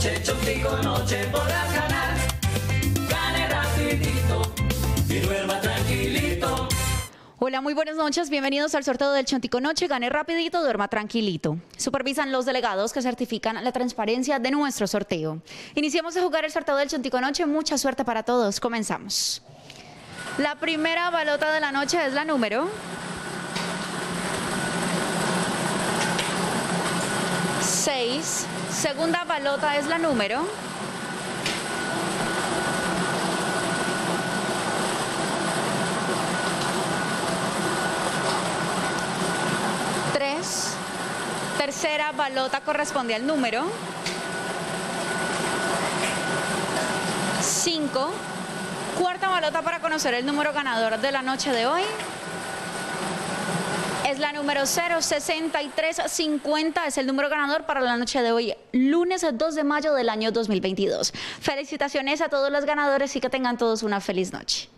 noche, Chontico Noche podrás ganar. Gane rapidito y duerma tranquilito. Hola, muy buenas noches. Bienvenidos al sorteo del Chontico Noche. Gane rapidito, duerma tranquilito. Supervisan los delegados que certifican la transparencia de nuestro sorteo. Iniciamos a jugar el sorteo del Chontico Noche. Mucha suerte para todos. Comenzamos. La primera balota de la noche es la número 6. Segunda balota es la número 3. Tercera balota corresponde al número 5. Cuarta balota para conocer el número ganador de la noche de hoy. Es la número 06350, es el número ganador para la noche de hoy, lunes 2 de mayo del año 2022. Felicitaciones a todos los ganadores y que tengan todos una feliz noche.